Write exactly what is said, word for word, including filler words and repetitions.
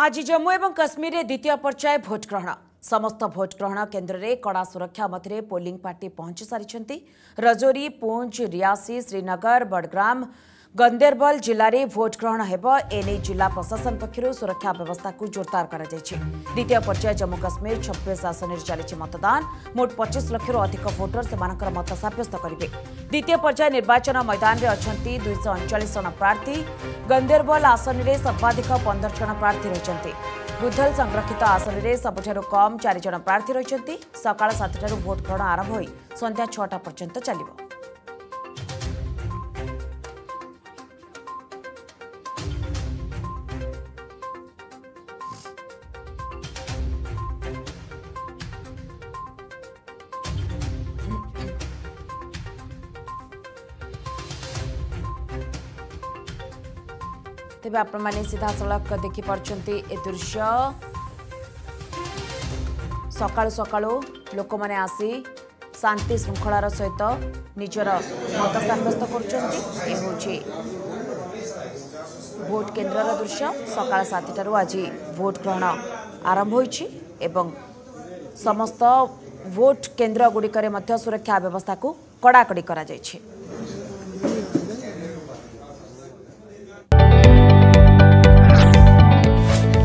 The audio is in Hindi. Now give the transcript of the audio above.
आज जम्मू एवं कश्मीर रे द्वितीय पर्याय भोट ग्रहण समस्त भोट ग्रहण केन्द्र रे कड़ा सुरक्षा मध्य पोलिंग पार्टी पहुंची सारी रजौरी पुंछ रियासी श्रीनगर बड़ग्राम गंदेरबल जिले में भोट ग्रहण होगा। एने जिला प्रशासन पक्षर सुरक्षा व्यवस्था को जोरदार कर द्वितीय पर्याय जम्मू काश्मीर छब्बीस आसन में चली मतदान मोट पच्चीस लाख से अधिक वोटर से मत सब्यस्त करेंगे। द्वितीय पर्याय निर्वाचन मैदान में अच्छा दुईश अड़चाश जन प्रार्थी गंदेरबल आसन में सर्वाधिक पंद्रह जन प्रार्थी रही बुधल संरक्षित आसन में सबुठू कम चार जन प्रार्थी रही सका सात ठार भोट ग्रहण आरंभ हो संध्या छटा पर्यंत चलो। तेज आप सीधा सड़क देखिपे ए दृश्य सकालू सकालू लोक मैंने आसी शांति श्रृंखलार सहित निजर मत सब्यस्त करोट केन्द्र दृश्य सका सात ठार आज भोट ग्रहण आरंभ हो समस्त भोट केन्द्र गुड़िकर सुरक्षा व्यवस्था को कड़ाकड़ी करा कर।